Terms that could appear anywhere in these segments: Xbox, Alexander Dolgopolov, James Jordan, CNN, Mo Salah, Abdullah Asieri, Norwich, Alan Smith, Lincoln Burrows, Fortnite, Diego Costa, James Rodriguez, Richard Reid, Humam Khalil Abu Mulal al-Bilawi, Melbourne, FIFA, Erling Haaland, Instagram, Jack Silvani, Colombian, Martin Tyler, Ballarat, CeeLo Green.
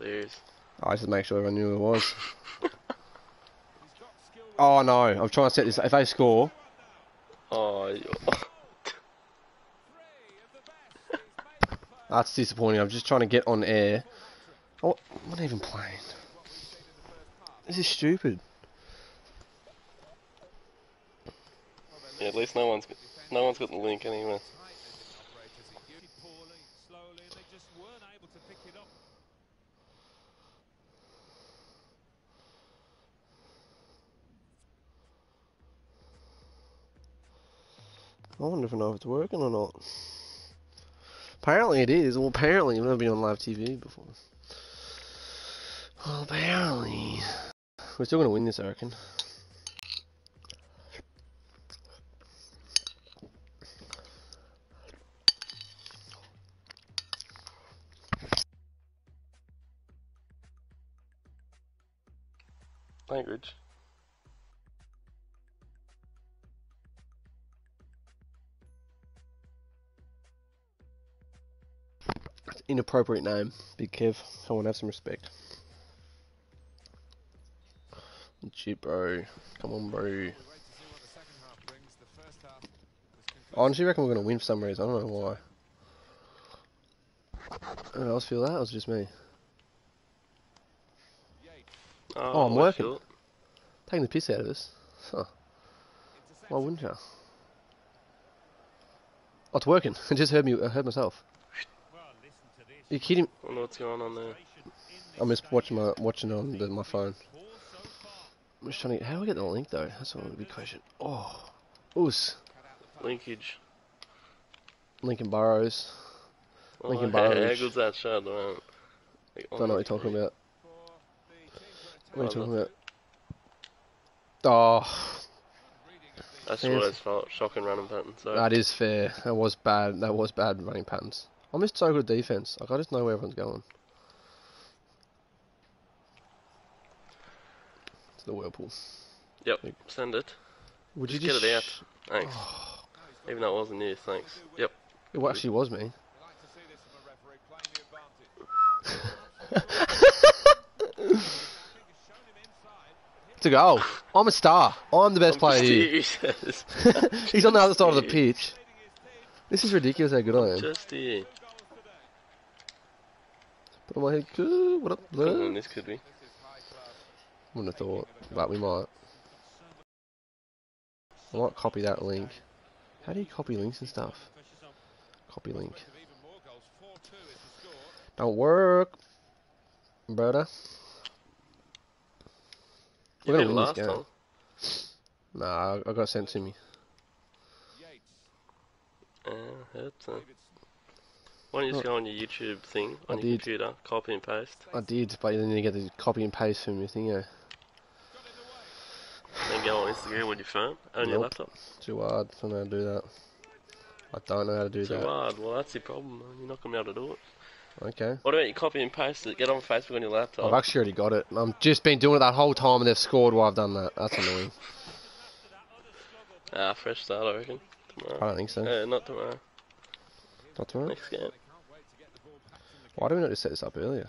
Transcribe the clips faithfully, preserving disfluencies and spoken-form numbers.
There's. I just make sure everyone knew who it was. Oh no, I'm trying to set this. If I score. Oh. That's disappointing. I'm just trying to get on air. Oh, I'm not even playing. This is stupid. Yeah, at least no one's got, no one's got the link anyway. I wonder if I know if it's working or not. Apparently it is. Well, apparently I've never been on live T V before. Well, apparently we're still gonna win this, I reckon. Language. Inappropriate name, Big Kev. Someone have some respect. Shit, bro. Come on, bro. I honestly reckon we're gonna win for some reason. I don't know why. Anyone else feel that? Or was it just me? Oh, oh I'm working. Short. Taking the piss out of this. Huh. Why wouldn't you? Oh, it's working. I just heard me. I heard myself. Are you kidding? I don't know what's going on there. I'm just watching my watching on the, my phone. I'm just trying to. How do I get the link though? That's a big question. Oh, oos. Linkage. Lincoln Burrows. Lincoln oh, Burrows. Hey, how good's that shot, man? Like, don't know what you're talking about. What are you talking about? Oh. That's one of those shocking running patterns. So. That is fair. That was bad. That was bad running patterns. I'm just so good at defense. Like I just know where everyone's going. To the whirlpool. Yep. Like, send it. Would just you just get it out? Thanks. Oh. Even though it wasn't you, thanks. Yep. It well, actually was me. It's a goal. I'm a star. I'm the best I'm player here. He's on the other side of the pitch. This is ridiculous how good I am. Just here. Put on my head. What up, on, this could be. Wouldn't have thought, but we might. I might copy that link. How do you copy links and stuff? Copy link. Don't work, brother. We're gonna win this game. Nah, I got sent to me. Uh, so. Why don't you just go on your YouTube thing, on I your did. computer, copy and paste? I did, but then you get the copy and paste from your thing, yeah. Then go on Instagram with your phone, on nope. your laptop. Too hard, I don't know how to do that. I don't know how to do Too that. Too hard, well that's your problem, you're not going to be able to do it. Okay. What about you copy and paste it, get on Facebook on your laptop? I've actually already got it, I've just been doing it that whole time and they've scored while I've done that, that's annoying. Ah, fresh start I reckon. Tomorrow. I don't think so. Uh, not tomorrow. Not tomorrow? Next game. Why do we not just set this up earlier?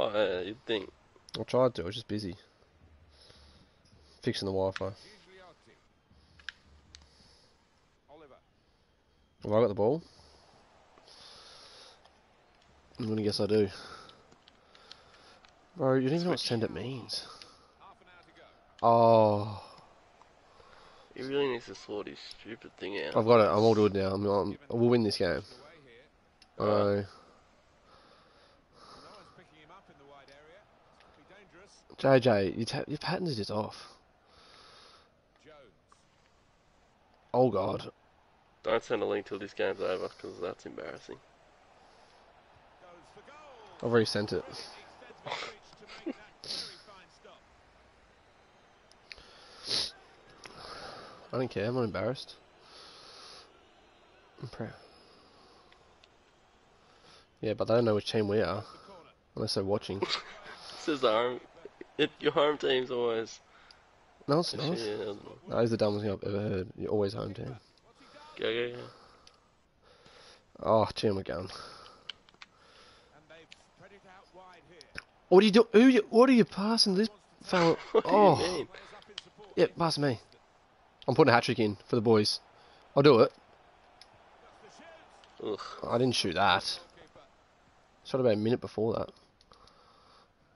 Oh, uh, you'd think. I tried to, I was just busy. Fixing the Wi-Fi. Have I got the ball? I'm gonna guess I do. Bro, you don't even know what send it means. Oh... He really needs to sort his stupid thing out. I've got it. I'm all good now. I'm, I'm, I will win this game. I know. J J, you ta your pattern's just off. Oh, God. Don't send a link till this game's over, because that's embarrassing. I've already sent it. I don't care, I'm not embarrassed. I'm proud. Yeah, but they don't know which team we are. Unless they're watching. This is the home... It, your home team's always... No, it's not. Yeah, no, it's the dumbest thing I've ever heard. You're always home team. Go, go, go. Oh, gee, I'm a gun. What are you doing? Who? You, what are you passing this fella? Oh, do you mean? Yeah, pass me. I'm putting a hat trick in for the boys. I'll do it. Ugh. I didn't shoot that. Shot about a minute before that.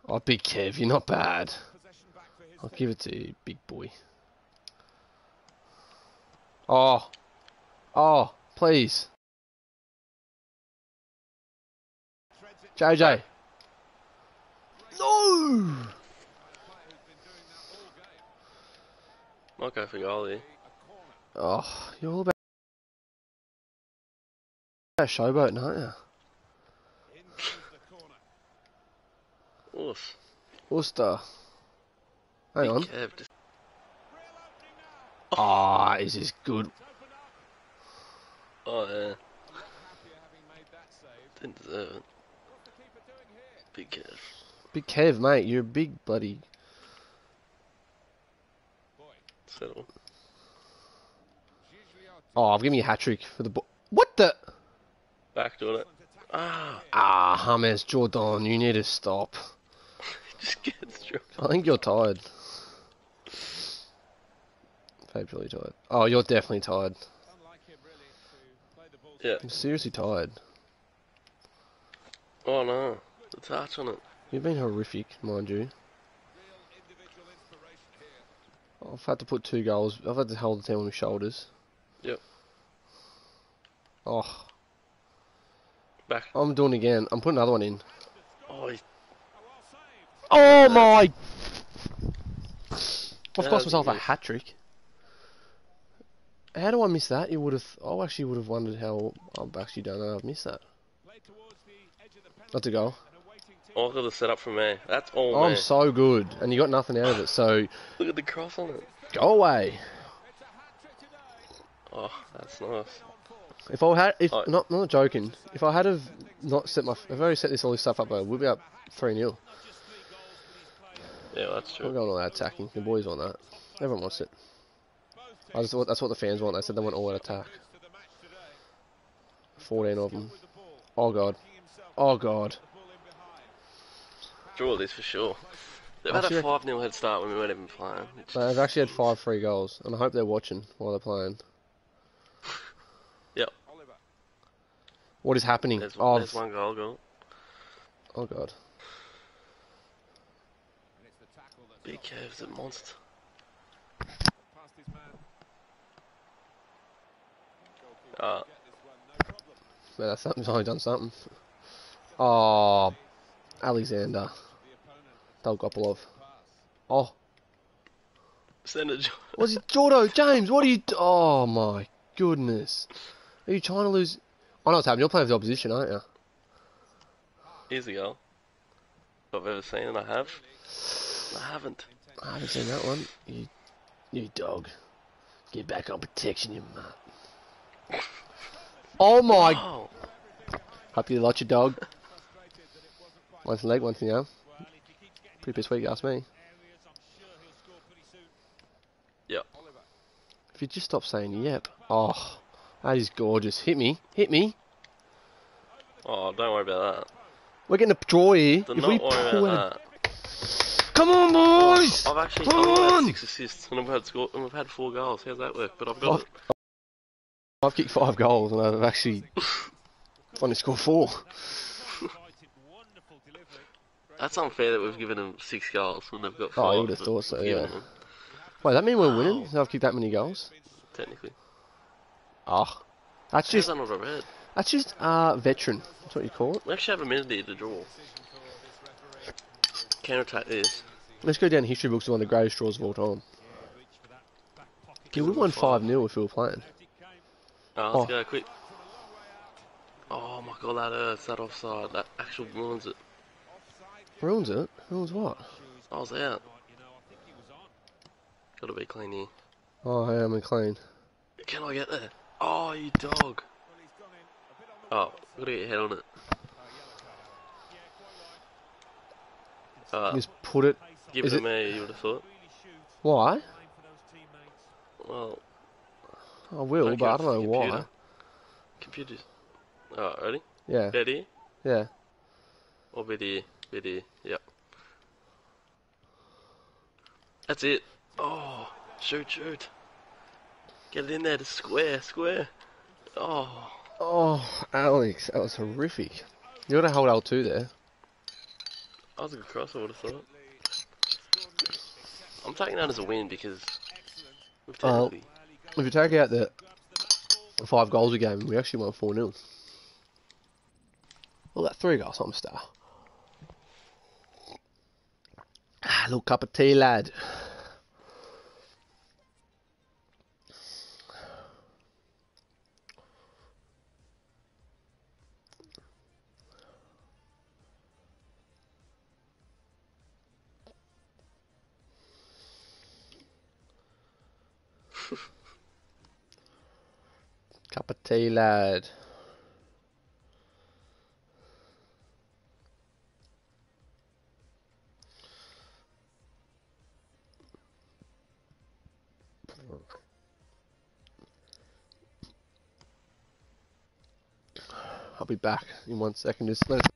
Oh, big Kev, you're not bad. I'll give it to you, big boy. Oh, oh, please. J J. No! Might go for goalie. Oh, you're all about showboating, aren't you? Oof. Ulster. Hang on. Ah, oh, is this good? Oh, yeah. Didn't deserve it. Big Kev. Big Kev, mate. You're a big bloody... Settle. Oh, I've given you a hat-trick for the... Bo what the... Backdoor it. Ah. Ah, James Jordan, you need to stop. Just gets dropped. I think you're tired. Fabulous tired. Oh, you're definitely tired. Yeah. I'm seriously tired. Oh no, the touch on it. You've been horrific, mind you. I've had to put two goals. I've had to hold the team on my shoulders. Yep. Oh. Back. I'm doing it again. I'm putting another one in. Oh, he's... oh my! I've cost myself a hat trick. How do I miss that? You would have. I actually would have wondered how I've actually done that. I've missed that. That's a goal. Oh, look at the setup from me. That's all. I'm so good, and you got nothing out of it. So look at the cross on it. Go away. Oh, that's nice. If I had, if oh. not, not joking, if I had have not set my, if I set this all this stuff up, I would be up three nil. Yeah, well, that's true. We're going all out attacking. The boys want that. Everyone wants it. I just thought that's what the fans want. They said they want all out attack. fourteen of them. Oh god. Oh god. Draw this for sure. They've had a five nil head start when we weren't even playing. Just... They've actually had five free goals, and I hope they're watching while they're playing. Yep. What is happening? There's, oh, there's one goal, goal. Oh god. Big Kev's a monster. Ah. Man, that's something's only done something. Oh, Alexander. Dolgopolov. Oh. Send it. Was it Jordo? James, what are you? Do oh my goodness. Are you trying to lose? I know what's happening. You're playing for the opposition, aren't you? Here's the goal. I've ever seen, and I have. I haven't. I haven't seen that one. You, you dog. Get back on protection, you mutt. Oh my! Oh. Hope you like your dog. Once in the leg, once in the arm. Pretty piss weak, you ask me. Yep. If you just stop saying yep. Oh, that is gorgeous. Hit me. Hit me. Oh, don't worry about that. We're getting a draw here. Do if not we worry about that. Come on, boys! I've actually Come I've on! had six assists and I've had score and we've had four goals. How's that work? But I've got. I've, it. I've kicked five goals and I've actually only scored four. That's unfair that we've given them six goals when they've got five. Oh, I would have thought so. Yeah. Them. Wait, that mean we're oh. winning? I've kicked that many goals. Technically. Ah, oh, that's just. That's not red. That's just uh, veteran, that's what you call it. We actually have a minute here to draw. Counter-attack this. Let's go down history books as one of the greatest draws of all time. Yeah, we won five nil if we were playing. Oh, let's oh. go, quick. Oh my god, that hurts, that offside, that actually ruins it. Ruins it? Ruins what? I was out. Gotta be clean here. Oh, I am clean. Can I get there? Oh, you dog. Oh, gotta get your head on it. Uh, just put it. Give it to me, you would have thought. Why? Well, I will, I but I don't know computer. why. Computers. Alright, ready? Yeah. Bed here? Yeah. Or bed here. Bed here. Yep. That's it. Oh, shoot, shoot. Get it in there to square, square. Oh. Oh, Alex, that was horrific. You want to hold L two there. That was a good cross, I would have thought. I'm taking that as a win because... We've taken uh, the... If you take out the five goals we gave, we actually won four nil. Well, that three goals, I'm a star. Ah, little cup of tea, lad. Cup of tea, lad. I'll be back in one second. Just let us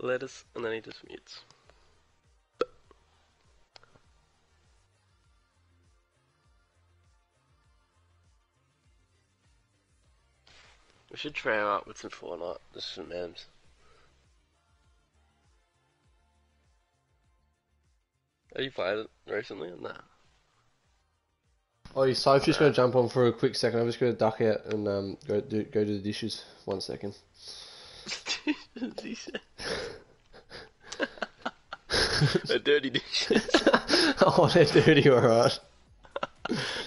lettuce, and then he just mutes. We should try out with some Fortnite, just some memes. Have you played it recently or nah? Oh, Sophie's just gonna jump on for a quick second. I'm just gonna duck out and um go do, go to the dishes. One second. They're dirty dishes. Oh, they're dirty, alright.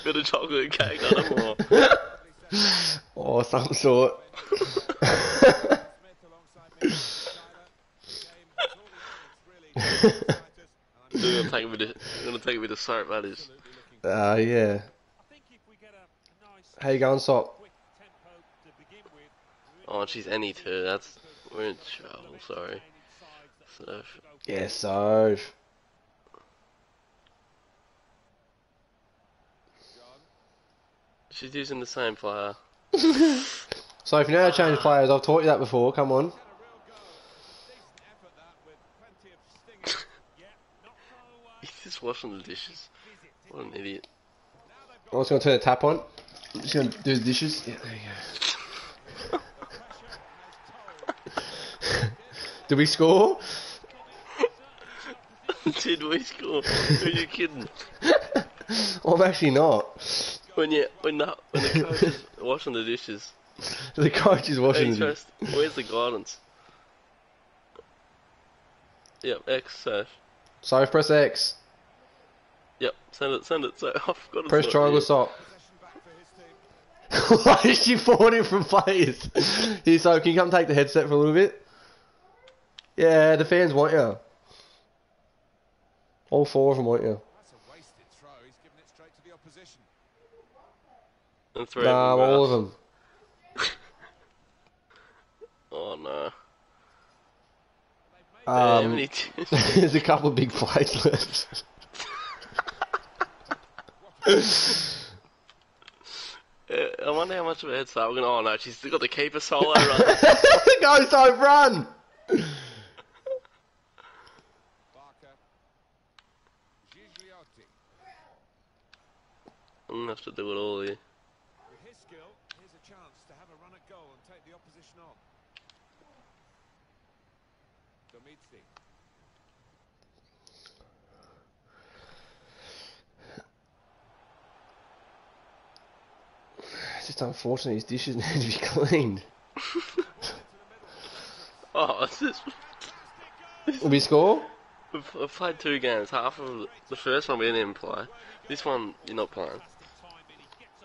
Got a chocolate cake on them or oh, some sort. We're gonna take a bit of, we're gonna take a bit of soap, that is. Ah, uh, yeah. How you going, Sop? Oh, she's any two. That's we're in trouble. Sorry. So. Yeah, so. She's using the same player. So if you know how to change players, I've taught you that before. Come on. He's just washing the dishes. What an idiot. I'm just gonna turn the tap on. I'm just gonna do the dishes. Yeah, there you go. Did we score? Did we score? Are you kidding? I'm actually not. When you when the when the coach is washing the dishes. The coach is washing the dishes. Where's the guidance? Yep, X safe. So press X. Yep, send it, send it. So I've got to press triangle stop. Why is she falling from players? Here, so can you come take the headset for a little bit? Yeah, the fans want you. All four of them want you. That's a wasted throw. He's given it straight to the opposition. And three nah, of them all of them. Oh no. Um, there's a couple of big plays left. I wonder how much of a head start we're gonna. Oh no, she's got the keeper solo run. Go, so run. I'm gonna have to do it all here. With his skill, here's a chance to have a run at goal and take the opposition on. Domitzi. It's just unfortunate his dishes need to be cleaned. Oh, is this... Will we score? We've, we've played two games. Half of the first one we didn't even play. This one, you're not playing.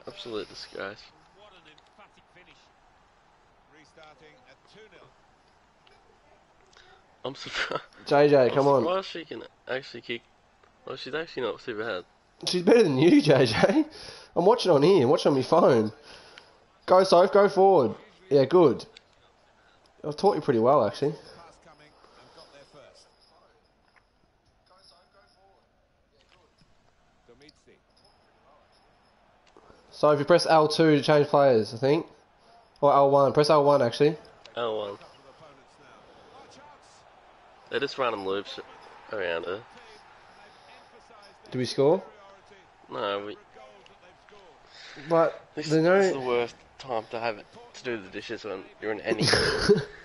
Absolute disgrace. What an emphatic finish. Restarting at two nil. I'm surprised. J J, come on. Why is she can actually kick? Well, she's actually not too bad. She's better than you, J J. I'm watching on here. I'm watching on my phone. Go, Soph. Go forward. Yeah, good. I've taught you pretty well, actually. So if you press L two to change players, I think. Or L one. Press L one, actually. L one. They just random loops around her. Do we score? No, we... But this, they know... this is the worst time to have it, to do the dishes when you're in any... The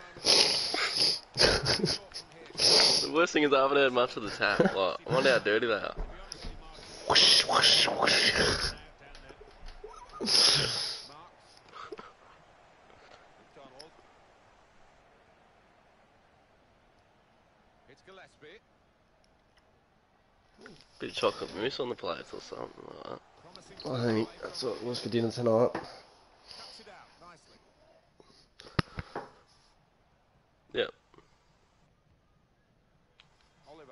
worst thing is I haven't heard much of the tap. Like, I wonder how dirty they are. Bit of chocolate mousse on the plates or something like that. I think that's what it was for dinner tonight. Yep. Oliver.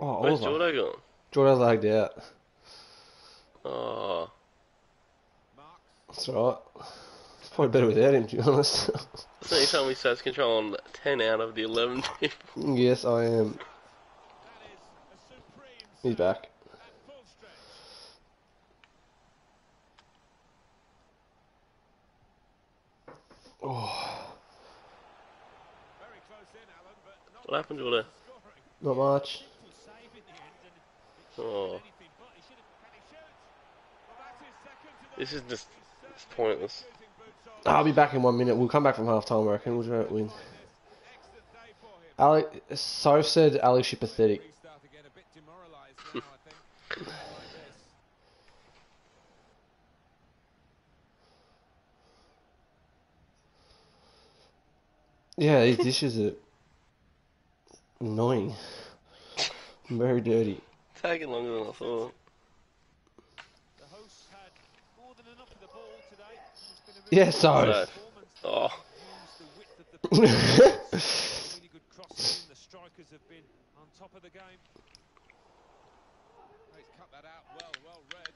Oh, Oliver. Where's Jordan gone? Jordan's lagged out. Oh. That's alright. It's probably better without him, to be honest. I think you're telling me Sats control on ten out of the eleven people. Yes, I am. He's back. Oh. What happened to her? Not much. Oh. This is just it's pointless. I'll be back in one minute. We'll come back from half time, I reckon. We'll try to win. Alex, Soph said Alex, you're pathetic. Yeah, these dishes are annoying. Very dirty. Taking longer than I thought. The hosts had more than enough of the ball today. Yeah, so. Oh. Really good crossing. The strikers have been on top of the game. He's cut that out well, well read.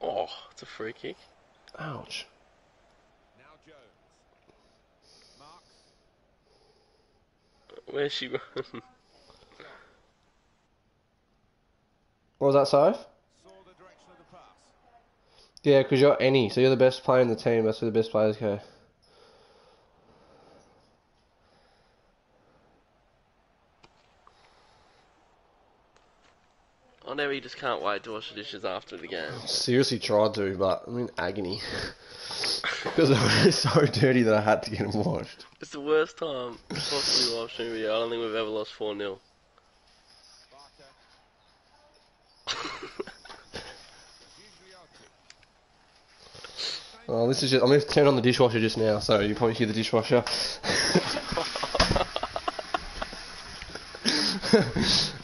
Oh, it's a free kick. Ouch. Where's she going? What was that, Soph? Yeah, because you're any, so you're the best player in the team. That's where the best players go. I know you just can't wait to wash the dishes after the game. I seriously tried to, but I'm in agony. Because they were so dirty that I had to get them washed. It's the worst time possibly live stream video. I don't think we've ever lost four nil. Oh, this is just, I'm going to turn on the dishwasher just now, so you probably hear the dishwasher.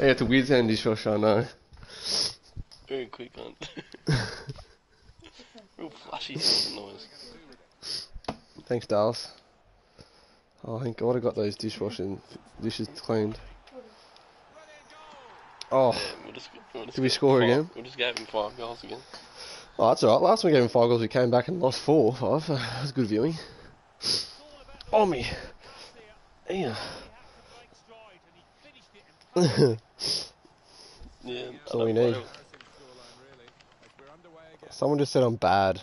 Yeah, it's a weird sound dishwasher, I know. Very quick one. Real flashy noise. Thanks, Dallas. Oh, thank God I got those dishwashing dishes cleaned. Oh, yeah, we'll just, we'll just did we score five, again? We just gave him five goals again. Oh, that's alright. Last time we gave him five goals, we came back and lost four or five. That was good viewing. Oh, me. Yeah. Yeah, that's all we need. Someone just said I'm bad.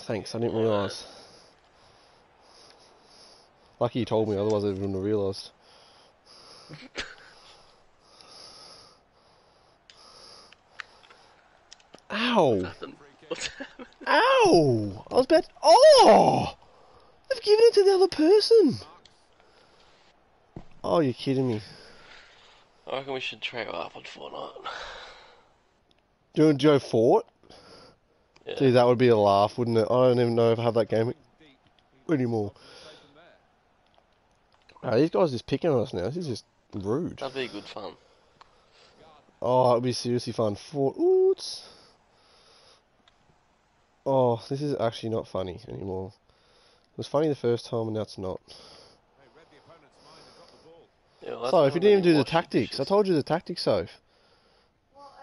Thanks, I didn't realise. Lucky you told me, otherwise I wouldn't have realised. Ow! What's happened? What's happened? Ow! I was about to... Oh! They've given it to the other person! Oh, you're kidding me. I reckon we should trail up on Fortnite. Do you want to go Fort? Yeah. Dude, that would be a laugh, wouldn't it? I don't even know if I have that game anymore. Oh, these guys are just picking on us now. This is just rude. That'd be good fun. Oh, it'd be seriously fun. Fort. Ooh, it's... Oh, this is actually not funny anymore. It was funny the first time, and now it's not. Yeah, well, so, if you didn't even do the tactics, dishes. I told you the tactics, Soph. Well, I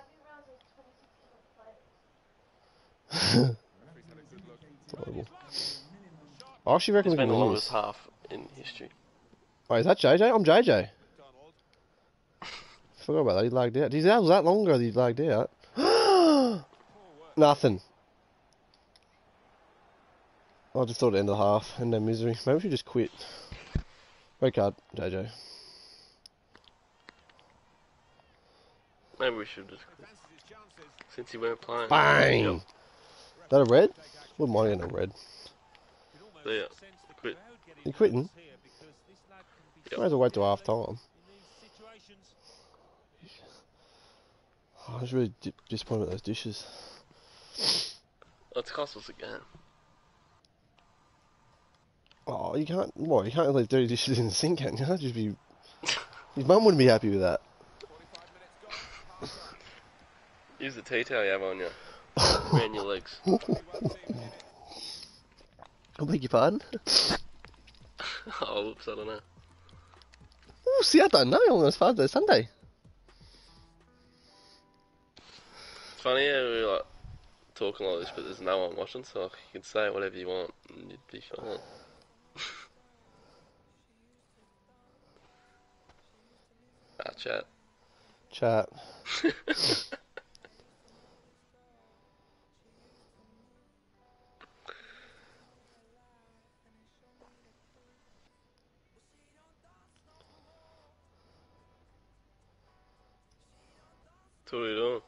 actually reckon it's been the longest half in history. Oh, is that J J? I'm J J. Forgot about that, he lagged out. Geez, that was that long ago that he lagged out. Nothing. I just thought it'd end the half, end their misery. Maybe we should just quit. Red card, J J. Maybe we should just quit. Since he weren't playing. Bang! Yep. Is that a red? Wouldn't mind getting a red. Yeah, quit. You're quitting? Yep. Might as well wait till half time. Oh, I was really di disappointed with those dishes. That's cost us a game. Oh, you can't. What? You can't leave dirty dishes in the sink, can you? Just be. Your mum wouldn't be happy with that. Use the tea towel you have on you. Around your legs. I beg your pardon? Oh, whoops, I don't know. Oh, see, I don't know. I'm as far as Father's Day Sunday. It's funny how we like talking like this, but there's no one watching, so you can say whatever you want and you'd be fine. Ah, chat. Chat. What are you doing?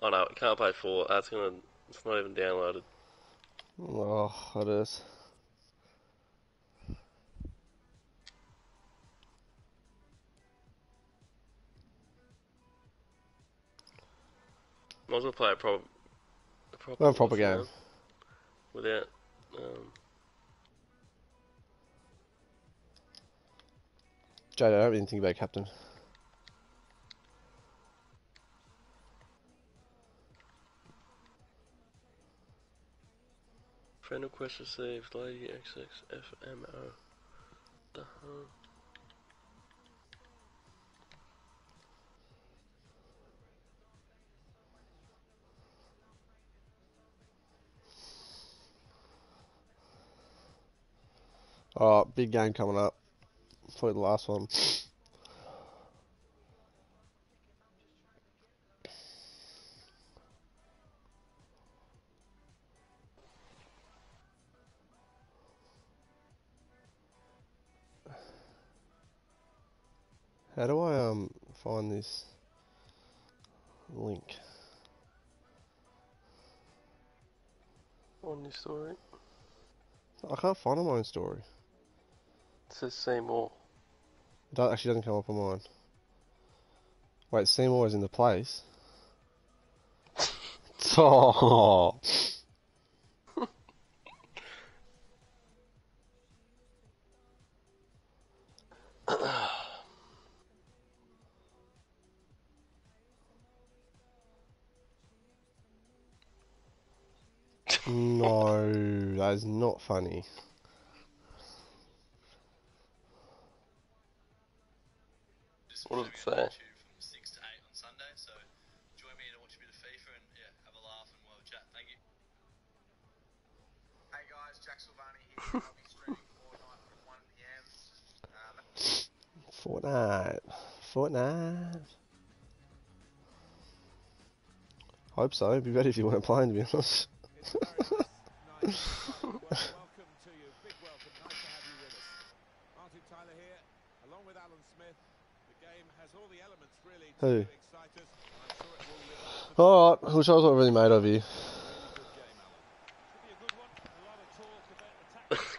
Oh no, it can't play four. That's gonna. It's not even downloaded. Oh, it is. Might as well play a proper. A proper, no, proper game. Without. Um, Jade, I don't even think about captain. Friend request received, Lady X X F M O. The home. Oh, big game coming up. Probably the last one. How do I um find this link? On your story? I can't find my own story. It says Seymour. That actually doesn't come up on mine. Wait, Seymour is in the place. Oh. No, that is not funny. What does it say? From six to eight on Sunday, so join me to watch a bit of FIFA and yeah, have a laugh and we'll chat. Thank you. Hey guys, Jack Silvani here. I'll be streaming Fortnite from one P M. Um, Fortnite, Fortnite. Hope so. It'd be better if you weren't playing, to be honest. Who? Alright, which I was not really made of you.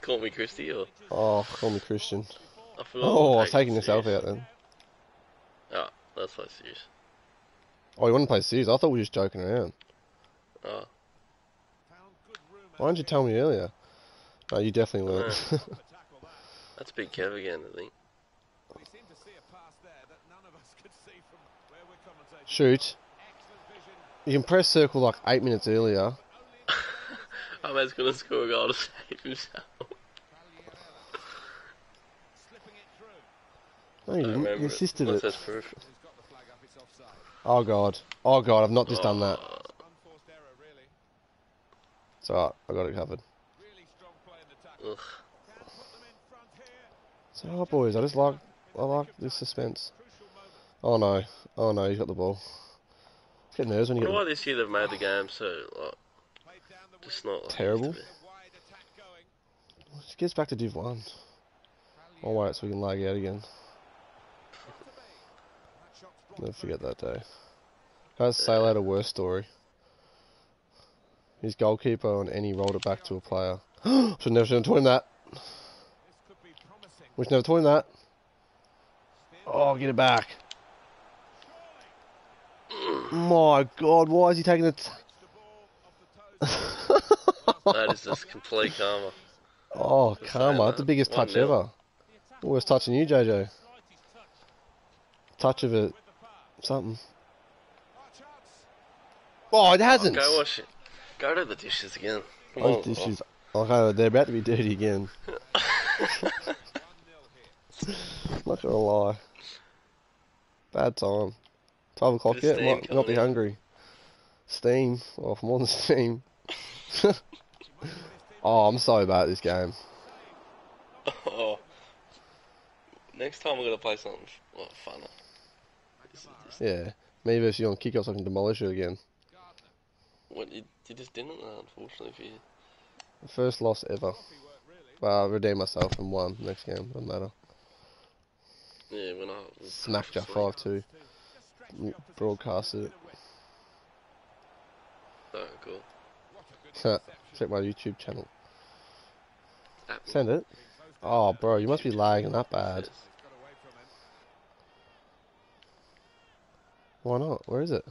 Call me Christy or? Oh, call me Christian. I feel like oh, I'm taking yourself out then. Oh, let's play serious. Oh, you want to play serious? I thought we were just joking around. Oh. Why didn't you tell me earlier? No, you definitely weren't. That's Big Kev again, I think. Shoot. You can press circle like eight minutes earlier. I was going to score a goal to save himself. No, you didn't. You insisted it. It. Proof. Oh, God. Oh, God, I've not just oh. done that. It's alright, I got it covered. Ugh. So, oh boys, I just like I like this suspense. Oh no, oh no, he's got the ball. Get nerves when you. I don't know why this year they've made the game so like just not like terrible. It gets back to Div One. I'll wait so we can lag out again. Never forget that day. How's Sale had a worse story? His goalkeeper and Eni rolled it back to a player. Should never should have taught him that. We should never taught him that. Oh, get it back. My God, why is he taking the... T that is just complete karma. Oh, just karma. That's the biggest touch nil. Ever. Worst touch in you, J J. Touch of it. Something. Oh, it hasn't. Oh, go wash it. Go to the dishes again. Come Those on, dishes. Oh. Okay, they're about to be dirty again. Not gonna lie. Bad time. Twelve o'clock yet. Yeah. Might not be in. Hungry. Steam. Oh, more than steam. Oh, I'm so bad at this game. Oh. Next time we're gonna play something like funner. Yeah, maybe if you're on kick-offs I can demolish you again. What, you, you just didn't though, unfortunately for you. First loss ever. Well, I redeemed myself and won next game, doesn't matter. Yeah, when I... Smacked you five two. Broadcasted it. Oh, cool. Check my YouTube channel. Apple. Send it. Oh, bro, you must be lagging that bad. Why not? Where is it?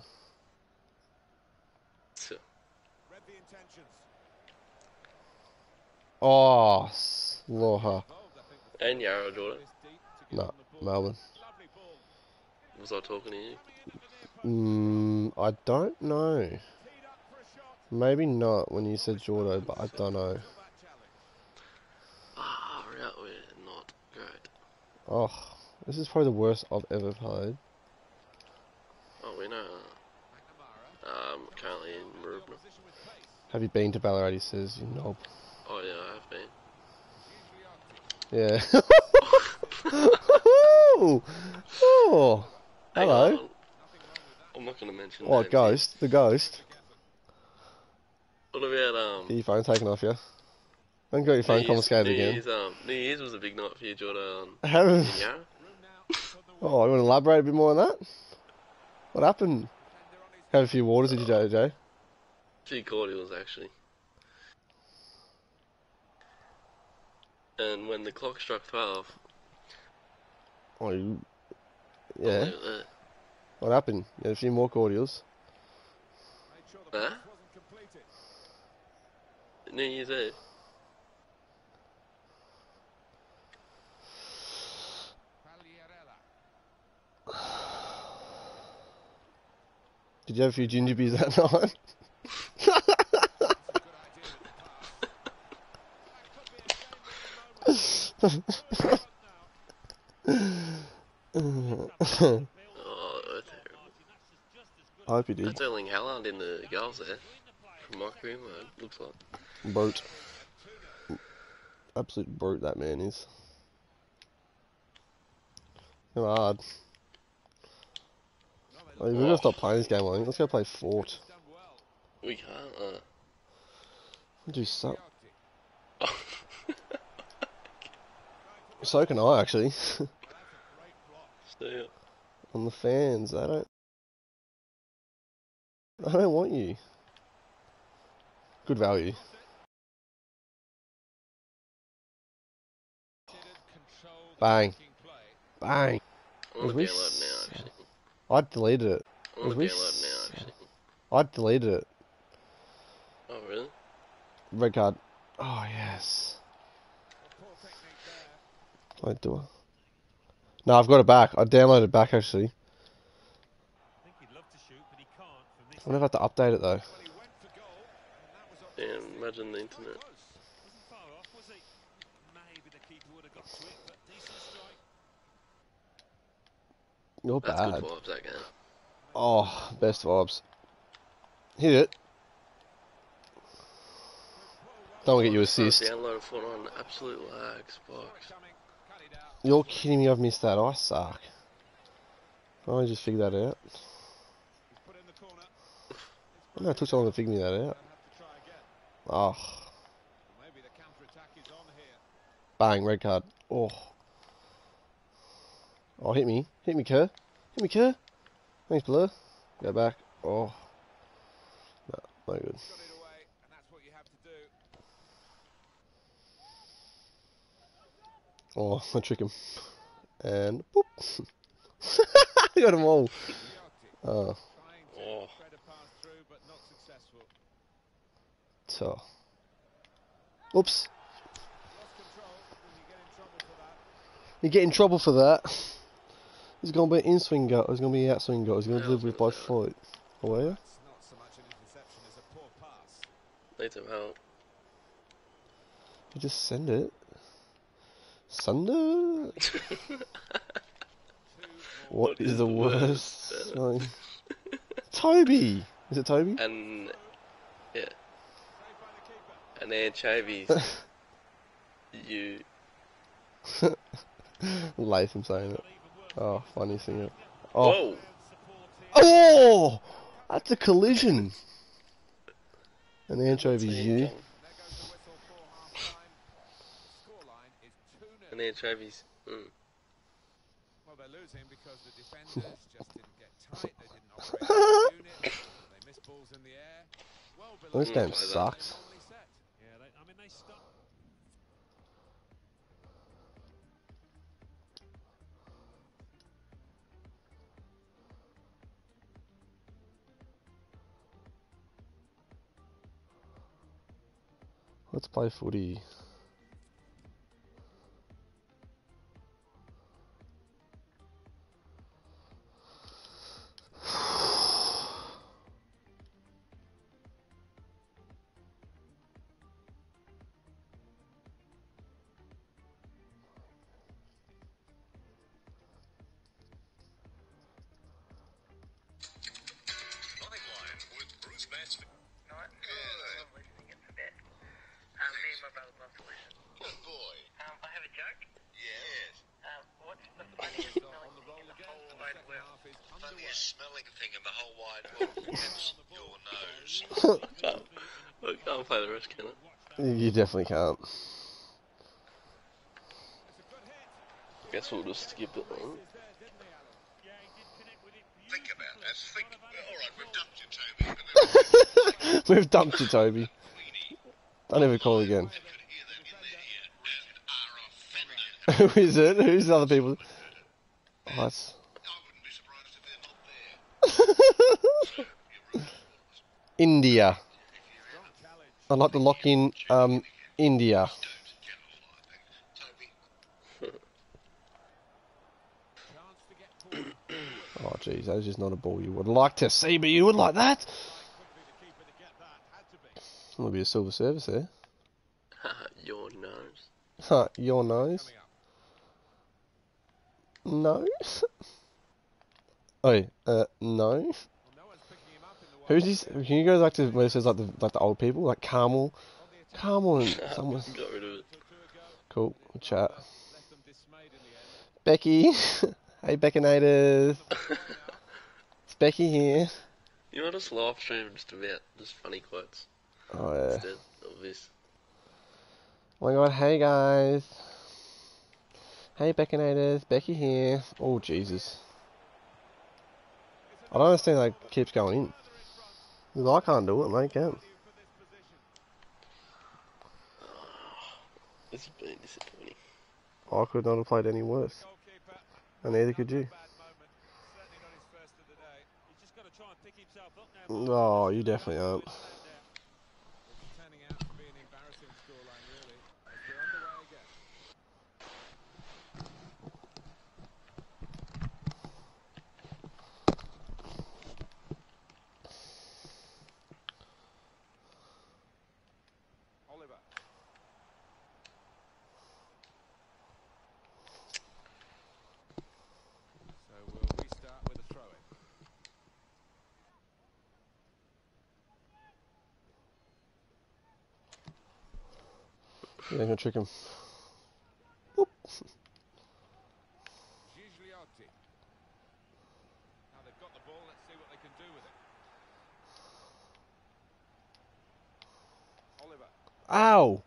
Oh, Sloha. And Yarra do it. No, Melbourne. Was I talking to you? Mm, I don't know. Maybe not when you said Jordo, but I don't know. Ah, oh, right, we're not good. Oh, this is probably the worst I've ever played. Oh, we know. Um, currently in Marubna. Have you been to Ballarat? He says, you knob. Oh yeah, I have been. Yeah. Oh, oh. Hello. I'm not gonna mention. Oh, ghost, yet. The ghost. What about um? Get your phone taken off you. Don't get your phone confiscated again. Year's, um, New Year's was a big night for you, Jordan. I haven't. Oh, you want to elaborate a bit more on that? What happened? Had a few waters, did you, J J? A few cordials, actually. And when the clock struck twelve... Oh, you... Yeah? What happened? You had a few more cordials. Huh? New Year's Eve. Did you have a few ginger beers that night? Oh, I hope you did. That's Erling Haaland in the goals there. From my career mode, looks like. Brute. Absolute brute that man is. Kind of hard. I mean, we're gonna stop playing this game, I think. Let's go play Fort. We can't, uh... We'll do so... So can I, actually. On the fans, I don't... I don't want you. Good value. Bang. Bang. We... I deleted it. I want to download now, actually. I deleted it. Oh, really? Red card. Oh, yes. Wait, do I? No, I've got it back. I downloaded it back, actually. I'm going to have to update it, though. Yeah, imagine the internet. You're That's bad. Good vibes, that game. Oh, best vibes. Hit it. Don't want to get you assist. Download Fortnite, absolute lag, Xbox. You're kidding me, I've missed that. I suck. I just figured that out. I don't know it took so long to figure me that out. Oh. Bang, red card. Oh. Oh, hit me. Hit me, Kerr. Hit me, Kerr. Thanks, Blur. Go back. Oh. No, no good. Oh, I trick him. And, boop. I got them all. Oh. Oh. So. Oops. You get in trouble for that. It's going to be an in-swing goal. It's going to be an out-swing goal. It's going to be delivered by foot. Oh, yeah? Need some help. You just send it. Sunder? What is the worst sign? Toby! Is it Toby? And yeah. And anchovies. You. Latham saying it. Oh, funny thing. Oh. Whoa. Oh! That's a collision. And anchovies, you. And anchovies. Mm. Well, they're losing because the defenders just didn't get tight, they didn't operate the unit, they missed balls in the air. Well, well, this game sucks. Yeah, they, I mean, they stop. Let's play footy. You definitely can't. Guess we'll just skip it. Think about that. Think. Alright, we've dumped you, Toby. We've dumped you, Toby. Don't ever call again. Who is it? Who's the other people? Oh, that's... I wouldn't be surprised if they're not there. India. I'd like to lock in, um, India. Oh, jeez, that was just not a ball you would like to see, but you would like that? Might be a silver service there. Your nose. Huh, your nose. Nose? Oh, uh, no. Who's this? Can you go back to where it says like the like the old people, like Carmel, Carmel and someone? Got rid of it. Cool. We'll chat. Becky, hey Beckinators. It's Becky here. You want us live stream just about just funny quotes? Oh yeah. Instead of this. Oh my god! Hey guys. Hey Beckinators, Becky here. Oh Jesus. I don't understand that it keeps going in. I can't do it, mate, can. Oh, this has been disappointing. I could not have played any worse. And neither could you. Oh, you definitely aren't. Yeah, I'm gonna trick him. Whoop. penalty. Now they've got the ball, let's see what they can do with it. Oliver. Ow!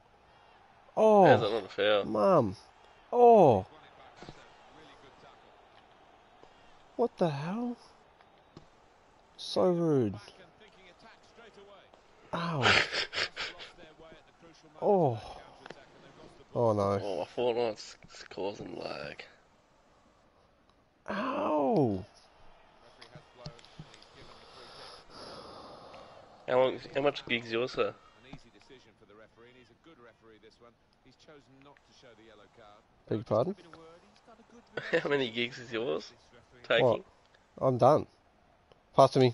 Oh! That's an unfair. Mum. Oh! What the hell? So rude. Ow. Oh. Oh no. Oh, my Fortnite's causing lag. Ow. How long, how much gigs yours, sir? An easy decision for the referee, and he's a good referee this one. He's chosen not to show the yellow card. Beg your pardon? How many gigs is yours? Taking? What? I'm done. Pass to me.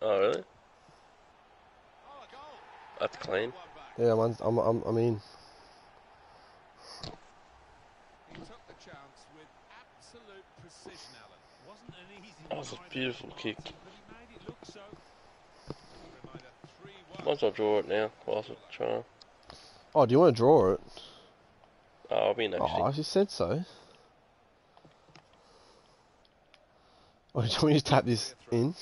Oh really? That's clean. Yeah, I'm, I'm, I'm, I'm in. He took the chance with absolute precision, Alan. Wasn't an easy one. That was a beautiful kick. Might as well draw it now, whilst I'm trying. Oh, do you want to draw it? Oh, I'll be in actually. Oh, I just said so. Oh, do you want me to tap this in?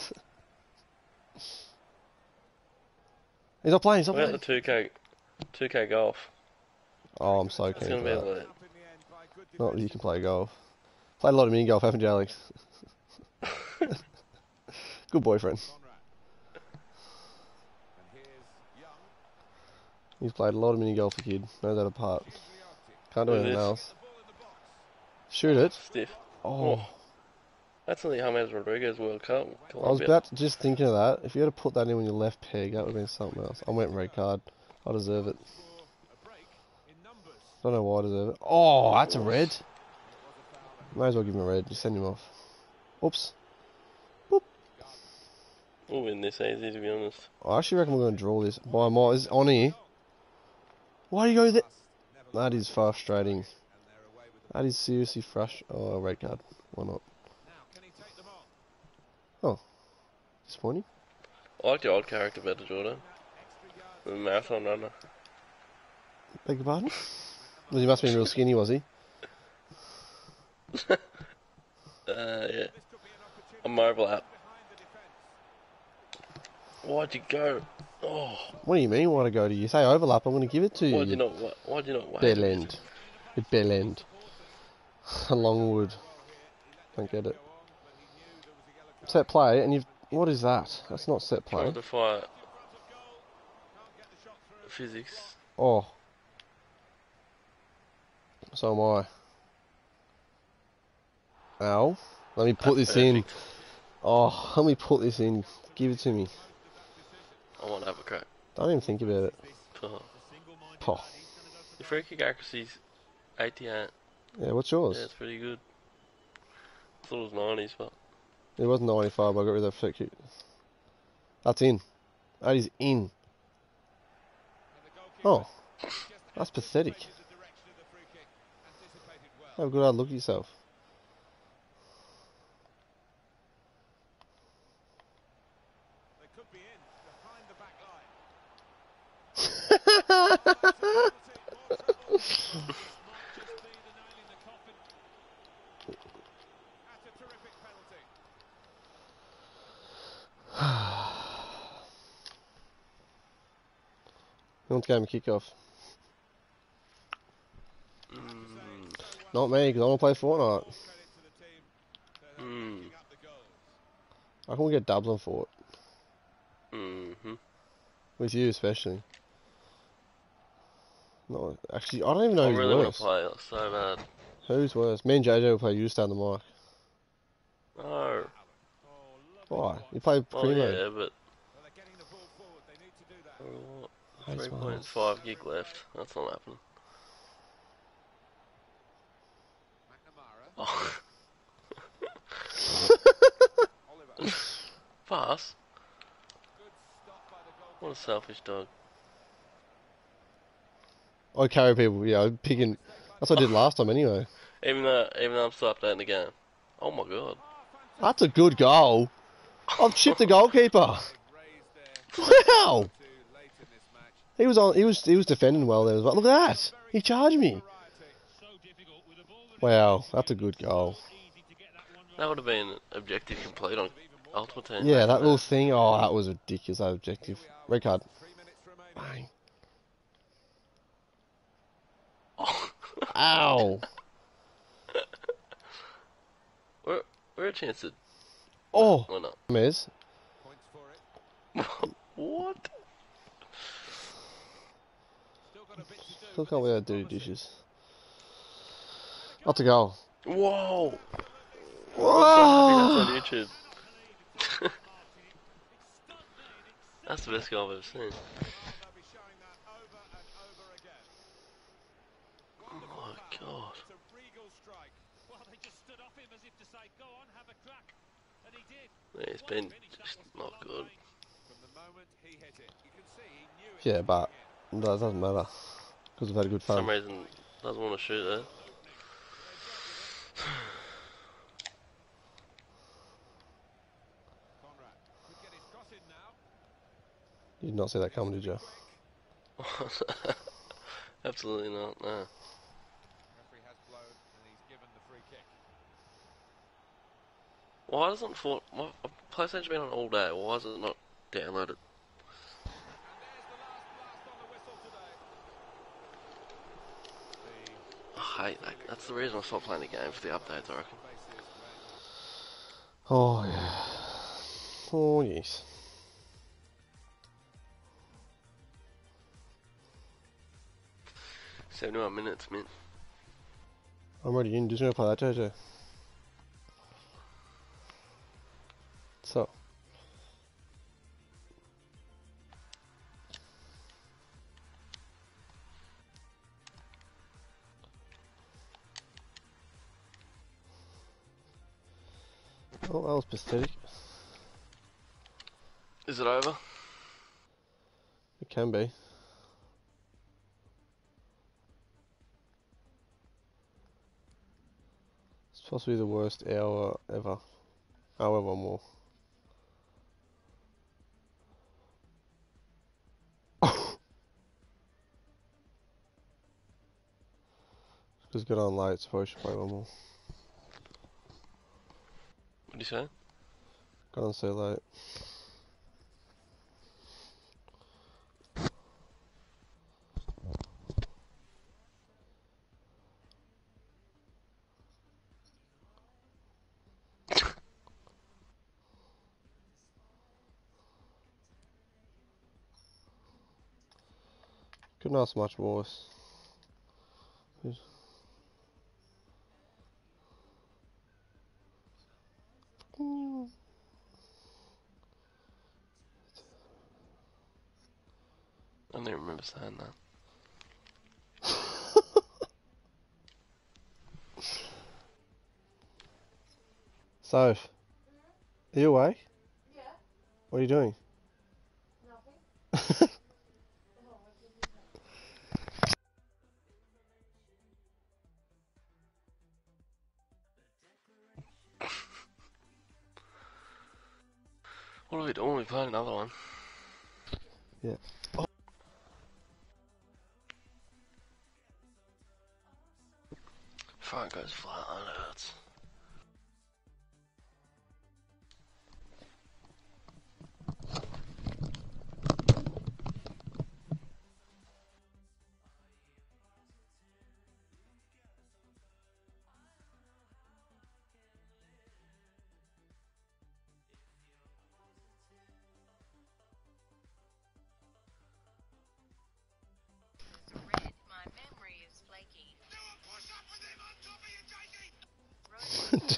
He's not playing, he's not playing. What about the two K, two K golf? Oh, I'm so keen for that. Not that you can play golf. Played a lot of mini-golf, haven't you, Alex? Good boyfriend. He's played a lot of mini-golf for kid. Know that apart. Can't do anything else. Shoot it. Stiff. Oh. That's only James Rodriguez World Cup. I was about to just thinking of that. If you had to put that in with your left peg, that would have been something else. I went red card. I deserve it. Don't know why I deserve it. Oh, that's a red. May as well give him a red. Just send him off. Oops. Boop. We'll win this easy, to be honest. I actually reckon we're going to draw this by more. Is it on here? Why do you go there? That is frustrating. That is seriously frustrating. Oh, red card. Why not? Oh, disappointing. I like the old character better, Jordan. The marathon runner. Beg your pardon? Well, he must have been real skinny, was he? uh, yeah. A mobile app. Why'd you go? Oh. What do you mean, why'd I go to you? Say overlap, I'm going to give it to you. Why'd you not, why'd you not wait? Bell end. At bell end. Longwood. Don't get it. Set play, and you've... What is that? That's not set play. Trying to fire... Physics. Oh. So am I. Ow. Let me put That's this perfect. in. Oh, let me put this in. Give it to me. I want to have a crack. Don't even think about it. Oh. Oh. The free kick accuracy's eighty-eight. Yeah, what's yours? Yeah, it's pretty good. I thought it was nineties, but... It wasn't ninety-five, but I got rid of that flick kick. That's in. That is in. Oh. That's pathetic. Have a good hard look at yourself. Don't game kickoff. Mm. Not me, because I want to play Fortnite. Mm. I can get dubs on Fort. Mm-hmm. With you especially. No, actually, I don't even know I who's really worse. I really want to play so bad. Who's worse? Me and J J will play. You just down the mic. No. Why? You play primo. Oh, yeah, but. Oh. three point five gig left. That's not happening. Oh. Pass. What a selfish dog. I carry people. Yeah, I'm picking. That's what I did last time, anyway. Even though, even though I'm still updating the game. Oh my god. That's a good goal. I've chipped the goalkeeper. Wow. He was on. He was. He was defending well there as well. Look at that! He charged me. Wow, that's a good goal. That would have been objective complete on Ultimate Team. Yeah, that little thing. Oh, that was ridiculous. That objective. Red card. Bang. Oh. Ow. we're, we're a chance to... Oh. Or not. Miz. What? Still can't wait to do dishes. Not to go. Whoa. Whoa! That's on YouTube. That's the best guy I've ever seen. Oh my god. Yeah, it's been just not good. Yeah, but no, it doesn't matter. Because we've had a good fun. For some reason, doesn't want to shoot there. You did not see that coming, did you? Absolutely not, no. Why doesn't Fort... My PlayStation's been on all day, why is it not downloaded? I hate that. That's the reason I stopped playing the game, for the updates, I reckon. Oh, yeah. Oh, yes. seventy-one minutes, man. I'm already in. Just gonna play that Jojo. So. Oh, that was pathetic. Is it over? It can be. Possibly the worst hour ever. However, one more. Just get on late, so I should play one more. What do you say? Got on so late. Couldn't ask much worse. Good. I don't even remember saying that. Soph, are you awake? Yeah. What are you doing? Nothing. What are we doing? We're playing another one. Yeah. Oh. Phone goes flat, it hurts.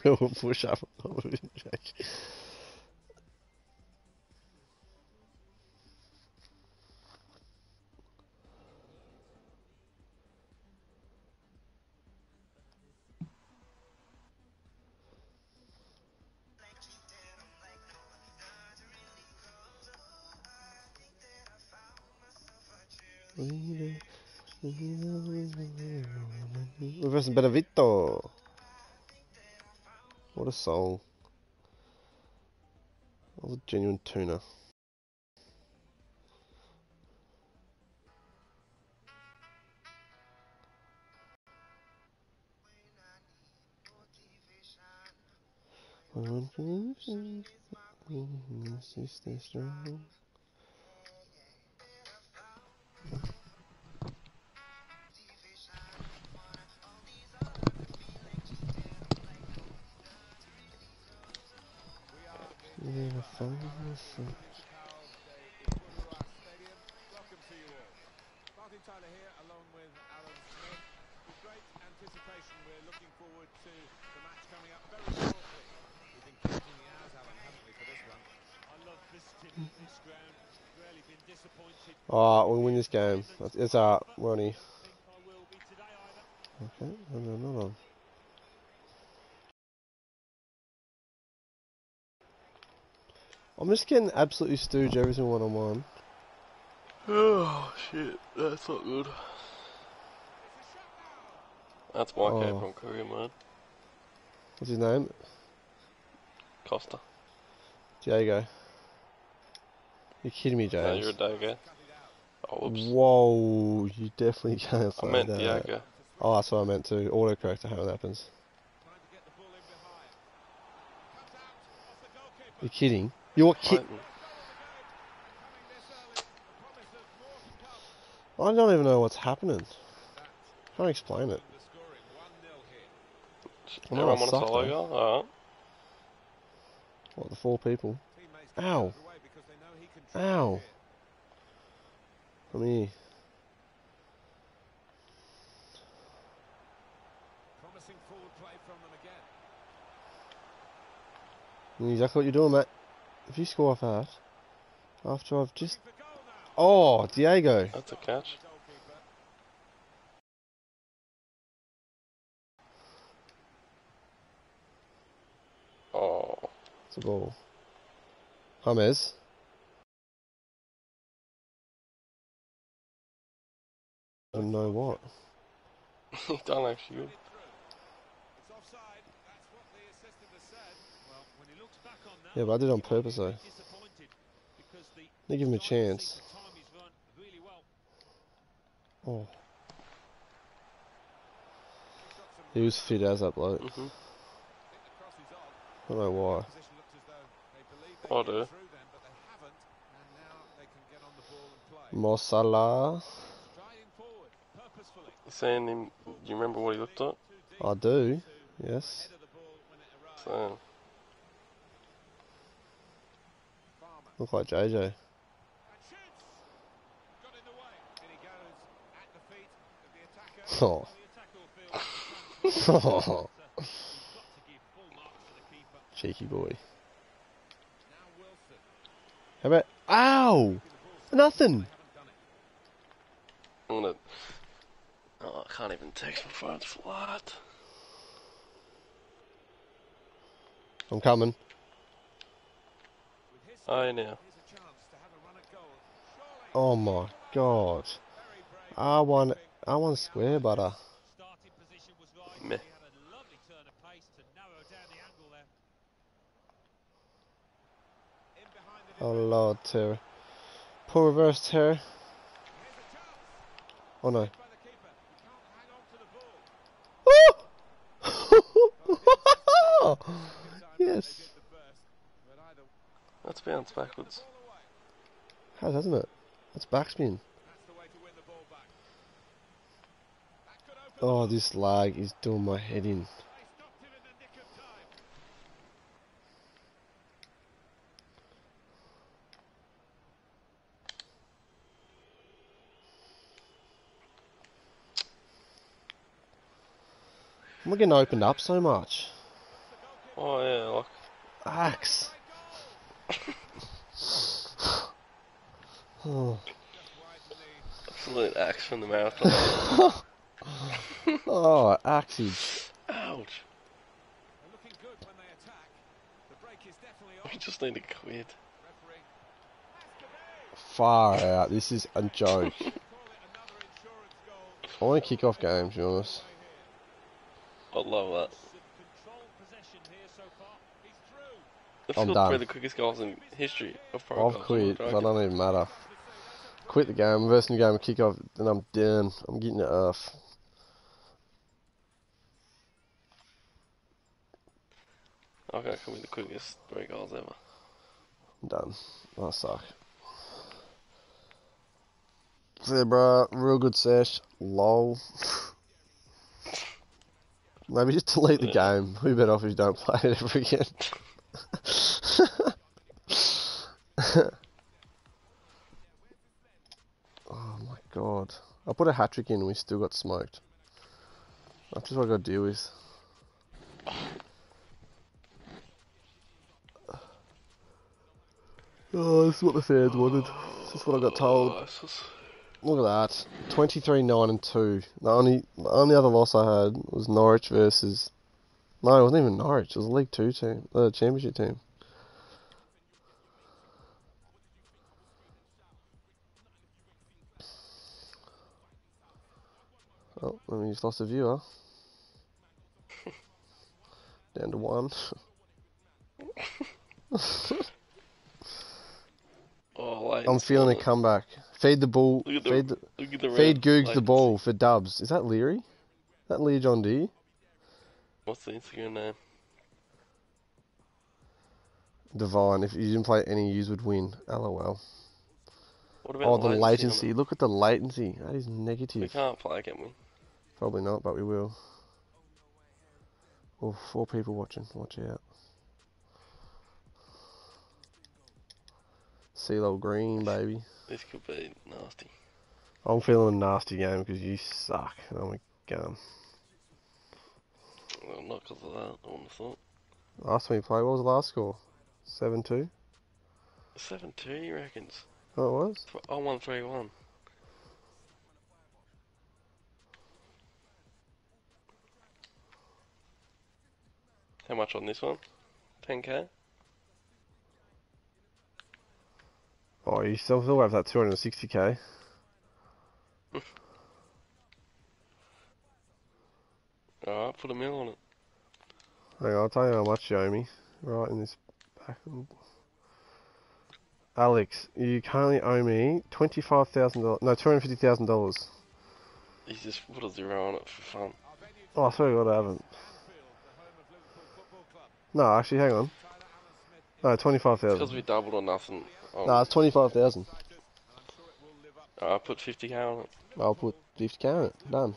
Do a push up on top of it, Jake. We've got some better Vito. What a soul. That was a genuine tuna. One person, we must stay strong. Yeah, fun. Welcome to you all. Martin Tyler here, along with Alan Smith. With great anticipation, we're looking forward to the match coming up very shortly. We've been counting the hours, Alan, haven't we, for this one? I love visiting this ground. Really been disappointed. Alright, we'll win this game. It's alright, Ronnie. Okay, and another one. I'm just getting absolutely stooge every single one on one. Oh shit, that's not good. That's my oh. Came from Korea, man. What's his name? Costa. Diego. You're kidding me, James. No, you're a Diego. Oh, whoops. Whoa, you definitely can't find that. I meant that. Diego. Oh, that's what I meant to. Autocorrect, how it happens. You're kidding. You're kidding. I don't even know what's happening. Can't explain it. I'm not a sucker. Alright. What, the four people? Ow. Ow. Come here. Promising forward play from them again. Exactly what you're doing, mate. If you score off that, after I've just... Oh, Diego! That's a catch. Oh. It's a ball. James. I don't know what. He don't actually. Yeah, but I did it on purpose though. They give him a chance. Oh. He was fit as that bloke. Mm-hmm. I don't know why. I do. Mo Salah. Saying him, do you remember what he looked like? I do, yes. So. Look like J J. Got in the way. And he goes at the feet of the attacker. Oh. Oh. Cheeky boy. How about... Ow! Nothing! I'm gonna... Oh, I can't even text my phone's flat. I'm coming. I know. Oh my god. I want I want square butter. Meh. Oh lord, Terry. Poor reverse Terry. Oh no. Yes. That's bounced backwards. Has, hasn't it? That's backspin. Oh, this lag is doing my head in. I'm getting opened up so much. Oh, yeah, like. Axe! Oh. Absolute axe from the mouth. Oh, axes. Ouch. We just need to quit. Far out, this is a joke. I want to kick off games, to be honest. I love that. That's I'm done. Probably the quickest goals in history. Of I've quit. I don't even matter. Quit the game. Reverse the game. Kick off. Then I'm done. I'm getting it off. I can be the quickest three goals ever. Damn, that suck. See ya, bro. Real good sesh. Lol. Maybe just delete the yeah. game. We'll be better off if you don't play it ever again. Oh my god. I put a hat trick in and we still got smoked. That's just what I gotta deal with. Oh, this is what the fans wanted. This is what I got told. Look at that. twenty-three, nine and two. The only the only other loss I had was Norwich versus... No, it wasn't even Norwich. It was a League two team. The uh, Championship team. Oh, I mean, you just lost a viewer. Down to one. Oh, like, I'm feeling a comeback. Feed the ball. Look at the, feed the, look at the feed Googs like, the ball for dubs. Is that Leary? Is that Lear John D? What's the Instagram name? Divine. If you didn't play any, you would win. LOL. What about oh, the latency? latency. Look at the latency. That is negative. We can't play, can we? Probably not, but we will. Oh, four people watching. Watch out. CeeLo Green, baby. This could be nasty. I'm feeling a nasty game because you suck. Oh my god. Well, not because of that, I wouldn't have thought. Last time you played, what was the last score? seven two? seven two, you reckons? Oh, it was? Oh, one three one. How much on this one? ten K? Oh, you still have that two hundred sixty K. Alright, put a mil on it. Hang on, I'll tell you how much you owe me. Right in this back. Alex, you currently owe me twenty-five thousand dollars. No, two hundred fifty thousand dollars. You just put a zero on it for fun. Oh, I swear to God, I haven't. No, actually, hang on. No, twenty-five thousand dollars. Because we doubled or nothing. Oh. Nah, it's twenty-five thousand dollars. I'll put fifty K on it. I'll put fifty K on it. Done.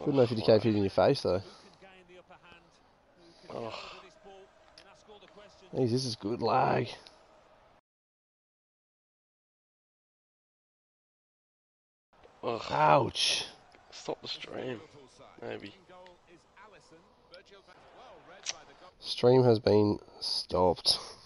Oh, wouldn't know fifty K fit in your face, though. Oh. Jeez, this is good lag. Ugh. Ouch. Stop the stream. Maybe. Stream has been stopped.